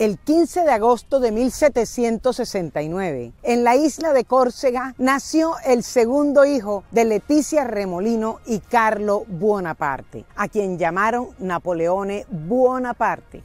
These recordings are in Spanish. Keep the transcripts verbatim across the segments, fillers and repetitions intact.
el quince de agosto de mil setecientos sesenta y nueve. En la isla de Córcega nació el segundo hijo de Leticia Remolino y Carlo Buonaparte, a quien llamaron Napoleone Buonaparte.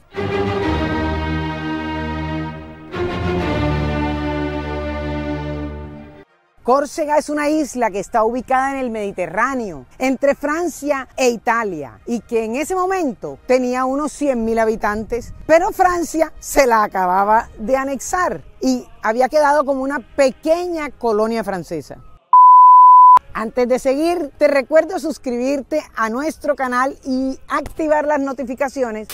Córcega es una isla que está ubicada en el Mediterráneo, entre Francia e Italia, y que en ese momento tenía unos cien mil habitantes, pero Francia se la acababa de anexar y había quedado como una pequeña colonia francesa. Antes de seguir, te recuerdo suscribirte a nuestro canal y activar las notificaciones.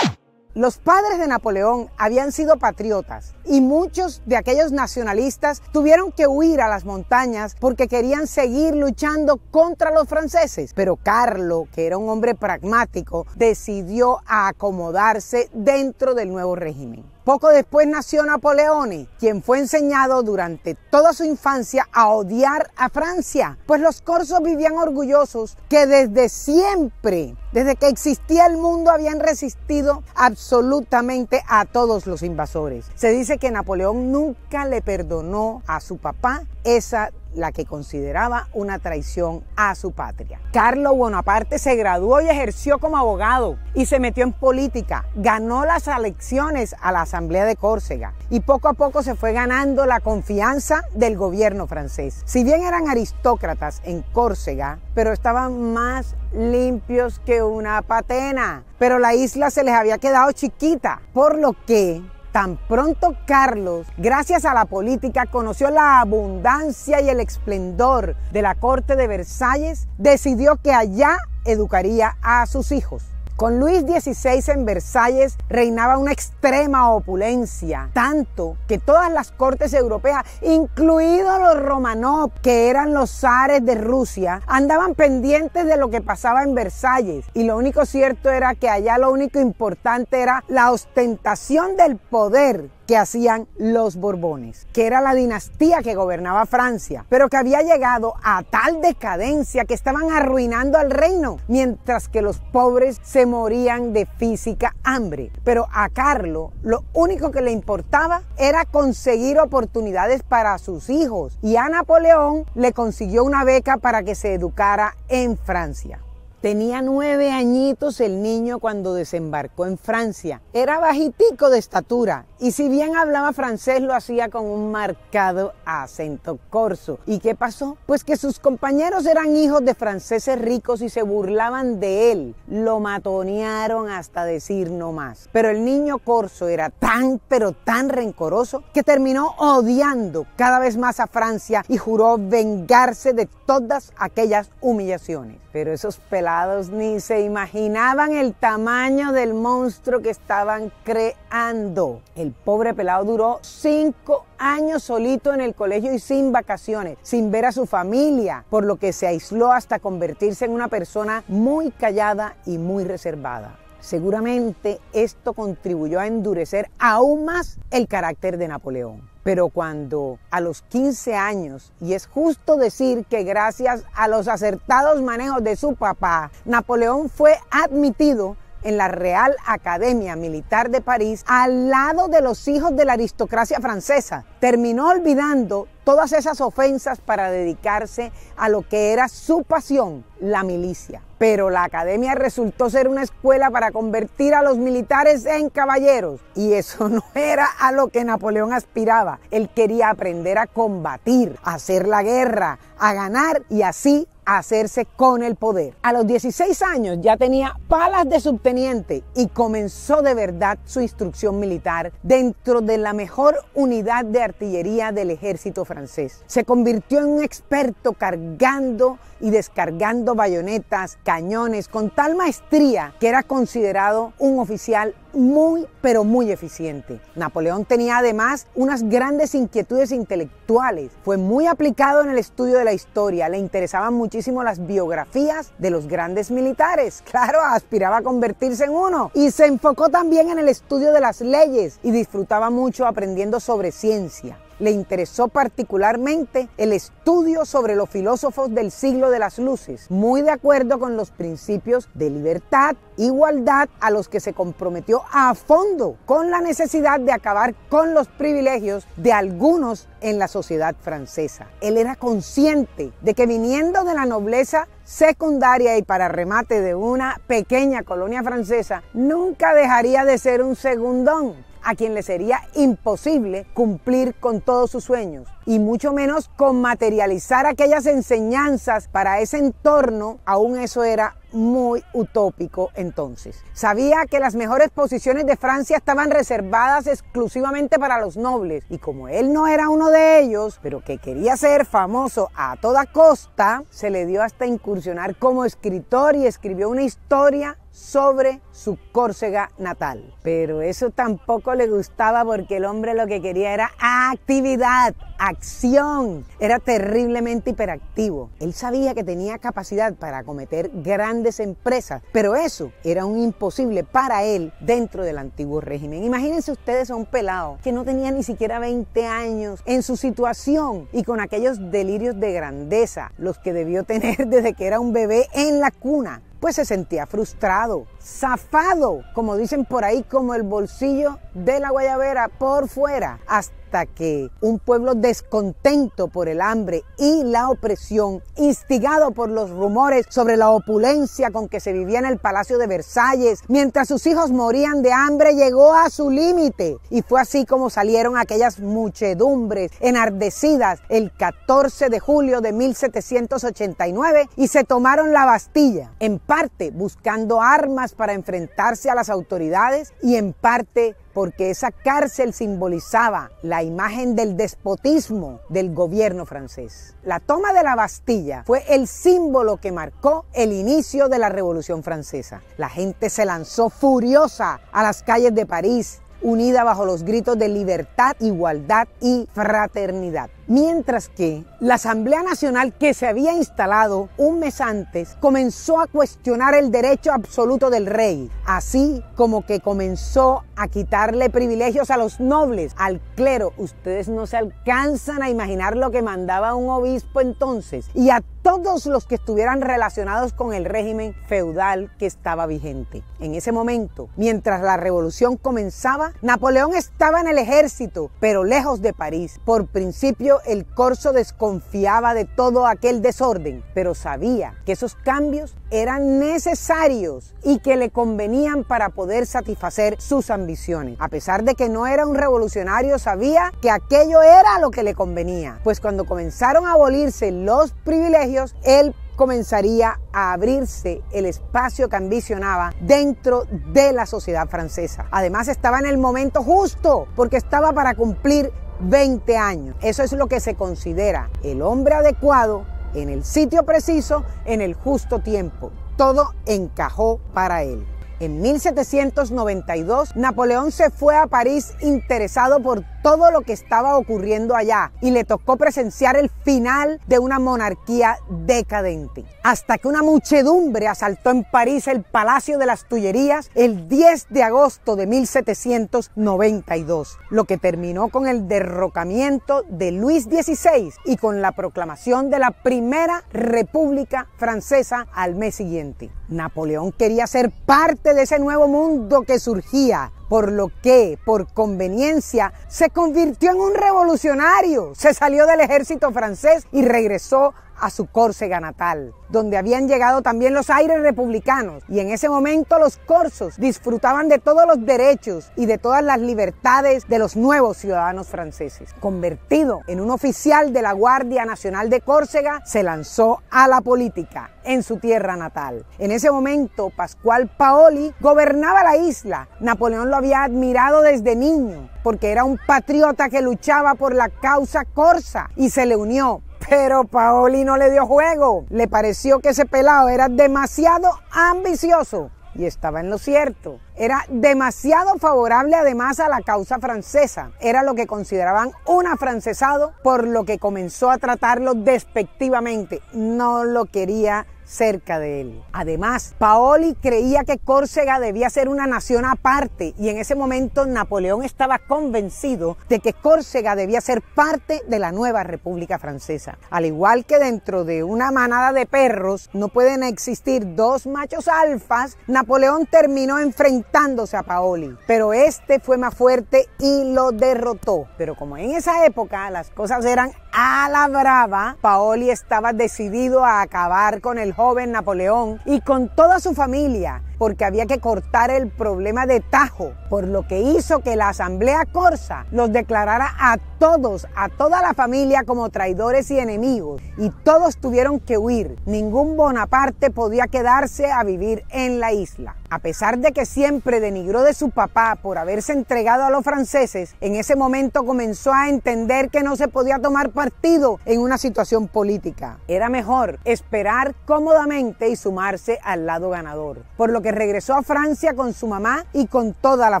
Los padres de Napoleón habían sido patriotas y muchos de aquellos nacionalistas tuvieron que huir a las montañas porque querían seguir luchando contra los franceses. Pero Carlo, que era un hombre pragmático, decidió acomodarse dentro del nuevo régimen. Poco después nació Napoleone, quien fue enseñado durante toda su infancia a odiar a Francia, pues los corsos vivían orgullosos que desde siempre, desde que existía el mundo, habían resistido absolutamente a todos los invasores. Se dice que Napoleón nunca le perdonó a su papá esa la que consideraba una traición a su patria. Carlo Buonaparte se graduó y ejerció como abogado y se metió en política. Ganó las elecciones a la Asamblea de Córcega y poco a poco se fue ganando la confianza del gobierno francés. Si bien eran aristócratas en Córcega, pero estaban más limpios que una patena. Pero la isla se les había quedado chiquita, por lo que tan pronto Carlos, gracias a la política, conoció la abundancia y el esplendor de la corte de Versalles, decidió que allá educaría a sus hijos. Con Luis dieciséis en Versalles reinaba una extrema opulencia, tanto que todas las cortes europeas, incluidos los Romanov, que eran los zares de Rusia, andaban pendientes de lo que pasaba en Versalles. Y lo único cierto era que allá lo único importante era la ostentación del poder que hacían los Borbones, que era la dinastía que gobernaba Francia, pero que había llegado a tal decadencia que estaban arruinando al reino, mientras que los pobres se morían de física hambre. Pero a Carlo lo único que le importaba era conseguir oportunidades para sus hijos, y a Napoleón le consiguió una beca para que se educara en Francia. Tenía nueve añitos el niño cuando desembarcó en Francia. Era bajitico de estatura y si bien hablaba francés lo hacía con un marcado acento corso. ¿Y qué pasó? Pues que sus compañeros eran hijos de franceses ricos y se burlaban de él. Lo matonearon hasta decir no más. Pero el niño corso era tan pero tan rencoroso que terminó odiando cada vez más a Francia y juró vengarse de todas aquellas humillaciones. Pero esos pelados ni se imaginaban el tamaño del monstruo que estaban creando. El pobre pelado duró cinco años solito en el colegio y sin vacaciones, sin ver a su familia, por lo que se aisló hasta convertirse en una persona muy callada y muy reservada. Seguramente esto contribuyó a endurecer aún más el carácter de Napoleón. Pero cuando a los quince años, y es justo decir que gracias a los acertados manejos de su papá, Napoleón fue admitido en la Real Academia Militar de París al lado de los hijos de la aristocracia francesa, terminó olvidando todas esas ofensas para dedicarse a lo que era su pasión, la milicia. Pero la academia resultó ser una escuela para convertir a los militares en caballeros y eso no era a lo que Napoleón aspiraba. Él quería aprender a combatir, a hacer la guerra, a ganar y así hacerse con el poder. A los dieciséis años ya tenía palas de subteniente y comenzó de verdad su instrucción militar dentro de la mejor unidad de artillería del ejército francés. Se convirtió en un experto cargando y descargando bayonetas, cañones, con tal maestría que era considerado un oficial muy, pero muy eficiente. Napoleón tenía además unas grandes inquietudes intelectuales. Fue muy aplicado en el estudio de la historia. Le interesaban muchísimo las biografías de los grandes militares. Claro, aspiraba a convertirse en uno. Y se enfocó también en el estudio de las leyes y disfrutaba mucho aprendiendo sobre ciencia. le interesó particularmente el estudio sobre los filósofos del siglo de las luces, muy de acuerdo con los principios de libertad, igualdad, a los que se comprometió a fondo con la necesidad de acabar con los privilegios de algunos en la sociedad francesa. Él era consciente de que viniendo de la nobleza secundaria y para remate de una pequeña colonia francesa, nunca dejaría de ser un segundón a quien le sería imposible cumplir con todos sus sueños y mucho menos con materializar aquellas enseñanzas para ese entorno. Aún eso era muy utópico entonces. Sabía que las mejores posiciones de Francia estaban reservadas exclusivamente para los nobles y como él no era uno de ellos, pero que quería ser famoso a toda costa, se le dio hasta incursionar como escritor y escribió una historia sobre su Córcega natal. Pero eso tampoco le gustaba porque el hombre lo que quería era actividad, acción. Era terriblemente hiperactivo. Él sabía que tenía capacidad para acometer grandes empresas, pero eso era un imposible para él dentro del antiguo régimen. Imagínense ustedes a un pelado que no tenía ni siquiera veinte años en su situación y con aquellos delirios de grandeza, los que debió tener desde que era un bebé en la cuna. Pues se sentía frustrado, zafado, como dicen por ahí, como el bolsillo de la guayabera por fuera, hasta que un pueblo descontento por el hambre y la opresión, instigado por los rumores sobre la opulencia con que se vivía en el Palacio de Versalles, mientras sus hijos morían de hambre, llegó a su límite. Y fue así como salieron aquellas muchedumbres enardecidas el catorce de julio de mil setecientos ochenta y nueve y se tomaron la Bastilla, en parte buscando armas para enfrentarse a las autoridades y en parte porque esa cárcel simbolizaba la imagen del despotismo del gobierno francés. La toma de la Bastilla fue el símbolo que marcó el inicio de la Revolución Francesa. La gente se lanzó furiosa a las calles de París, unida bajo los gritos de libertad, igualdad y fraternidad. Mientras que la Asamblea Nacional, que se había instalado un mes antes, comenzó a cuestionar el derecho absoluto del rey, así como que comenzó a quitarle privilegios a los nobles, al clero. Ustedes no se alcanzan a imaginar lo que mandaba un obispo entonces, y a todos los que estuvieran relacionados con el régimen feudal que estaba vigente. En ese momento, mientras la revolución comenzaba, Napoleón estaba en el ejército, pero lejos de París. Por principio, el corso desconfiaba de todo aquel desorden, pero sabía que esos cambios eran necesarios y que le convenían para poder satisfacer sus ambiciones. A pesar de que no era un revolucionario, sabía que aquello era lo que le convenía, pues cuando comenzaron a abolirse los privilegios, él comenzaría a abrirse el espacio que ambicionaba dentro de la sociedad francesa. Además, estaba en el momento justo, porque estaba para cumplir veinte años. Eso es lo que se considera el hombre adecuado, en el sitio preciso, en el justo tiempo. Todo encajó para él. En mil setecientos noventa y dos, Napoleón se fue a París interesado por todo lo que estaba ocurriendo allá y le tocó presenciar el final de una monarquía decadente. Hasta que una muchedumbre asaltó en París el Palacio de las Tullerías el diez de agosto de mil setecientos noventa y dos, lo que terminó con el derrocamiento de Luis dieciséis y con la proclamación de la Primera República Francesa al mes siguiente. Napoleón quería ser parte de ese nuevo mundo que surgía, por lo que, por conveniencia, se convirtió en un revolucionario. Se salió del ejército francés y regresó a su Córcega natal, donde habían llegado también los aires republicanos, y en ese momento los corsos disfrutaban de todos los derechos y de todas las libertades de los nuevos ciudadanos franceses. Convertido en un oficial de la Guardia Nacional de Córcega, se lanzó a la política en su tierra natal. En ese momento, Pascual Paoli gobernaba la isla. Napoleón lo había admirado desde niño, porque era un patriota que luchaba por la causa corsa y se le unió. Pero Paoli no le dio juego, le pareció que ese pelado era demasiado ambicioso y estaba en lo cierto. Era demasiado favorable además a la causa francesa, era lo que consideraban un afrancesado, por lo que comenzó a tratarlo despectivamente, no lo quería cerca de él. Además, Paoli creía que Córcega debía ser una nación aparte y en ese momento Napoleón estaba convencido de que Córcega debía ser parte de la nueva República Francesa. Al igual que dentro de una manada de perros no pueden existir dos machos alfas, Napoleón terminó enfrentándose a Paoli, pero este fue más fuerte y lo derrotó. Pero como en esa época las cosas eran a la brava, Paoli estaba decidido a acabar con el joven Napoleón y con toda su familia, porque había que cortar el problema de tajo, por lo que hizo que la Asamblea Corsa los declarara a todos, a toda la familia, como traidores y enemigos, y todos tuvieron que huir. Ningún Bonaparte podía quedarse a vivir en la isla. A pesar de que siempre denigró de su papá por haberse entregado a los franceses, en ese momento comenzó a entender que no se podía tomar partido en una situación política. Era mejor esperar cómodamente y sumarse al lado ganador, por lo que regresó a Francia con su mamá y con toda la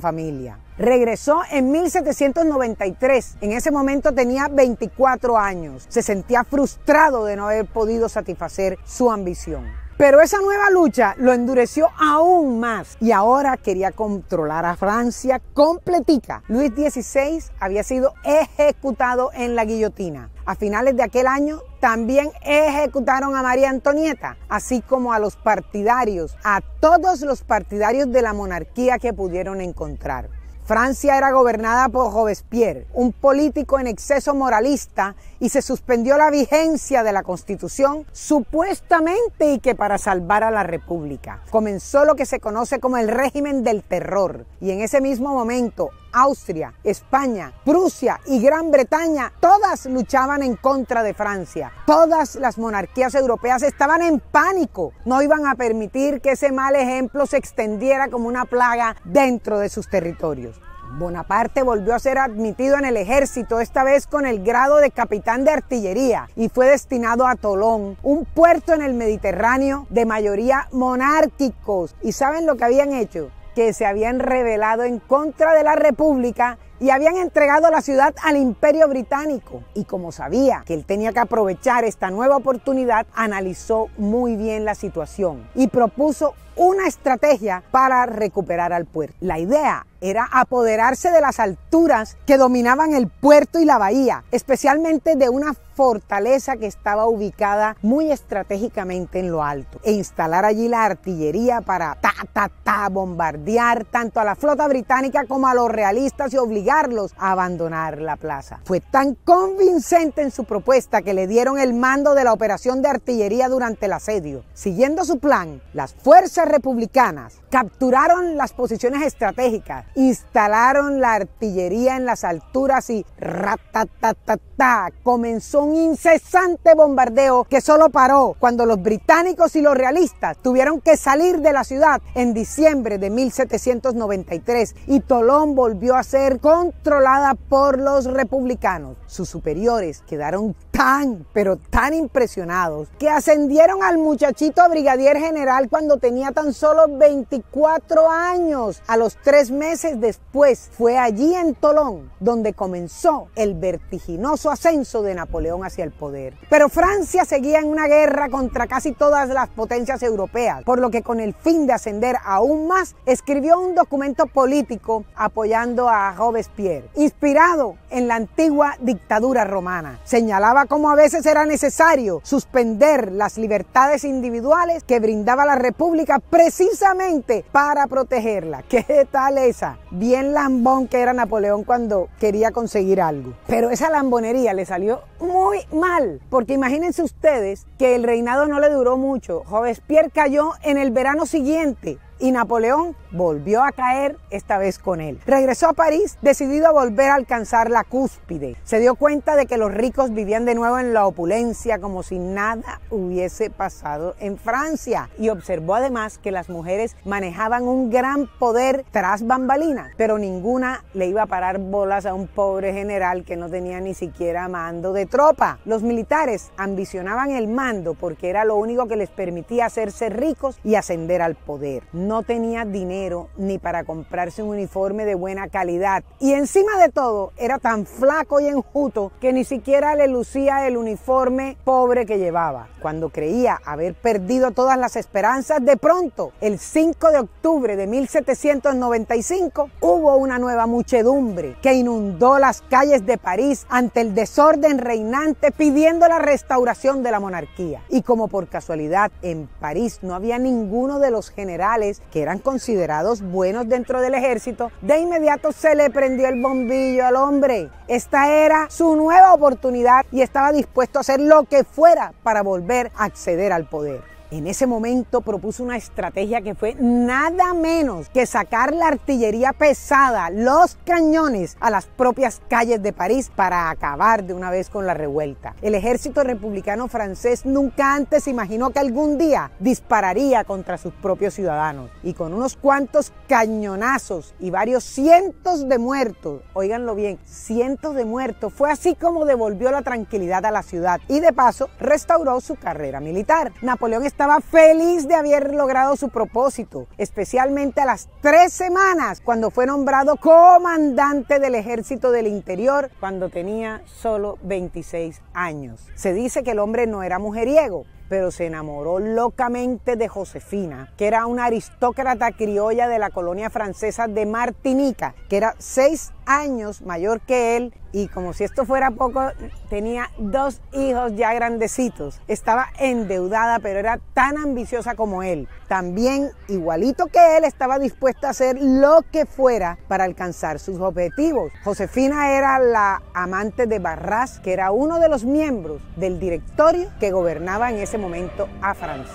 familia. Regresó en mil setecientos noventa y tres, en ese momento tenía veinticuatro años, se sentía frustrado de no haber podido satisfacer su ambición. Pero esa nueva lucha lo endureció aún más y ahora quería controlar a Francia completica. Luis dieciséis había sido ejecutado en la guillotina. A finales de aquel año también ejecutaron a María Antonieta, así como a los partidarios, a todos los partidarios de la monarquía que pudieron encontrar. Francia era gobernada por Robespierre, un político en exceso moralista, y se suspendió la vigencia de la Constitución, supuestamente y que para salvar a la República. Comenzó lo que se conoce como el régimen del terror, y en ese mismo momento Austria, España, Prusia y Gran Bretaña, todas luchaban en contra de Francia. Todas las monarquías europeas estaban en pánico, no iban a permitir que ese mal ejemplo se extendiera como una plaga dentro de sus territorios. Bonaparte volvió a ser admitido en el ejército, esta vez con el grado de capitán de artillería, y fue destinado a Tolón, un puerto en el Mediterráneo de mayoría monárquicos. ¿Y saben lo que habían hecho? Que se habían rebelado en contra de la República y habían entregado la ciudad al Imperio Británico. Y como sabía que él tenía que aprovechar esta nueva oportunidad, analizó muy bien la situación y propuso una estrategia para recuperar al puerto. La idea era apoderarse de las alturas que dominaban el puerto y la bahía, especialmente de una fortaleza que estaba ubicada muy estratégicamente en lo alto, e instalar allí la artillería para ta, ta, ta, bombardear tanto a la flota británica como a los realistas y obligarlos a abandonar la plaza. Fue tan convincente en su propuesta que le dieron el mando de la operación de artillería durante el asedio. Siguiendo su plan, las fuerzas republicanas capturaron las posiciones estratégicas, instalaron la artillería en las alturas y ratatatatá, comenzó un incesante bombardeo que solo paró cuando los británicos y los realistas tuvieron que salir de la ciudad en diciembre de mil setecientos noventa y tres y Tolón volvió a ser controlada por los republicanos. Sus superiores quedaron tan, pero tan impresionados que ascendieron al muchachito a brigadier general cuando tenía tan solo veinticuatro años. A los tres meses después fue allí en Tolón donde comenzó el vertiginoso ascenso de Napoleón hacia el poder. Pero Francia seguía en una guerra contra casi todas las potencias europeas, por lo que con el fin de ascender aún más, escribió un documento político apoyando a Robespierre, inspirado en la antigua dictadura romana. Señalaba cómo a veces era necesario suspender las libertades individuales que brindaba la República precisamente para protegerla. ¿Qué tal esa? Bien lambón que era Napoleón cuando quería conseguir algo. Pero esa lambonería le salió muy mal, porque imagínense ustedes que el reinado no le duró mucho. Robespierre cayó en el verano siguiente y Napoleón volvió a caer, esta vez con él. Regresó a París decidido a volver a alcanzar la cúspide. Se dio cuenta de que los ricos vivían de nuevo en la opulencia como si nada hubiese pasado en Francia, y observó además que las mujeres manejaban un gran poder tras bambalinas, pero ninguna le iba a parar bolas a un pobre general que no tenía ni siquiera mando de tropa. Los militares ambicionaban el mando porque era lo único que les permitía hacerse ricos y ascender al poder. no tenía dinero ni para comprarse un uniforme de buena calidad y encima de todo era tan flaco y enjuto que ni siquiera le lucía el uniforme pobre que llevaba. Cuando creía haber perdido todas las esperanzas, de pronto, el cinco de octubre de mil setecientos noventa y cinco, hubo una nueva muchedumbre que inundó las calles de París ante el desorden reinante pidiendo la restauración de la monarquía. Y como por casualidad en París no había ninguno de los generales que eran considerados buenos dentro del ejército, de inmediato se le prendió el bombillo al hombre. Esta era su nueva oportunidad y estaba dispuesto a hacer lo que fuera para volver a acceder al poder. En ese momento propuso una estrategia que fue nada menos que sacar la artillería pesada, los cañones, a las propias calles de París para acabar de una vez con la revuelta. El ejército republicano francés nunca antes imaginó que algún día dispararía contra sus propios ciudadanos. Y con unos cuantos cañonazos y varios cientos de muertos, oíganlo bien, cientos de muertos, fue así como devolvió la tranquilidad a la ciudad y de paso restauró su carrera militar. Napoleón estaba feliz de haber logrado su propósito, especialmente a las tres semanas cuando fue nombrado comandante del Ejército del Interior cuando tenía solo veintiséis años. Se dice que el hombre no era mujeriego, pero se enamoró locamente de Josefina, que era una aristócrata criolla de la colonia francesa de Martinica, que era seis años mayor que él, y como si esto fuera poco, tenía dos hijos ya grandecitos. Estaba endeudada, pero era tan ambiciosa como él. También, igualito que él, estaba dispuesta a hacer lo que fuera para alcanzar sus objetivos. Josefina era la amante de Barras, que era uno de los miembros del directorio que gobernaba en ese momento a Francia.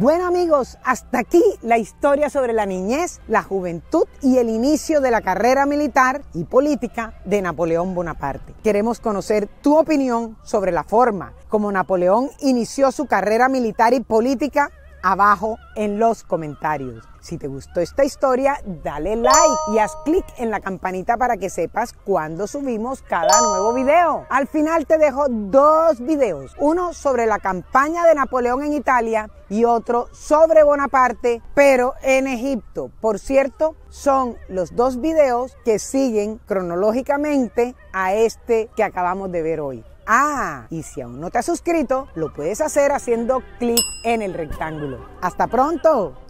Bueno amigos, hasta aquí la historia sobre la niñez, la juventud y el inicio de la carrera militar y política de Napoleón Bonaparte. Queremos conocer tu opinión sobre la forma como Napoleón inició su carrera militar y política abajo en los comentarios. Si te gustó esta historia, dale like y haz clic en la campanita para que sepas cuándo subimos cada nuevo video. Al final te dejo dos videos, uno sobre la campaña de Napoleón en Italia y otro sobre Bonaparte, pero en Egipto. Por cierto, son los dos videos que siguen cronológicamente a este que acabamos de ver hoy. Ah, y si aún no te has suscrito, lo puedes hacer haciendo clic en el rectángulo. ¡Hasta pronto!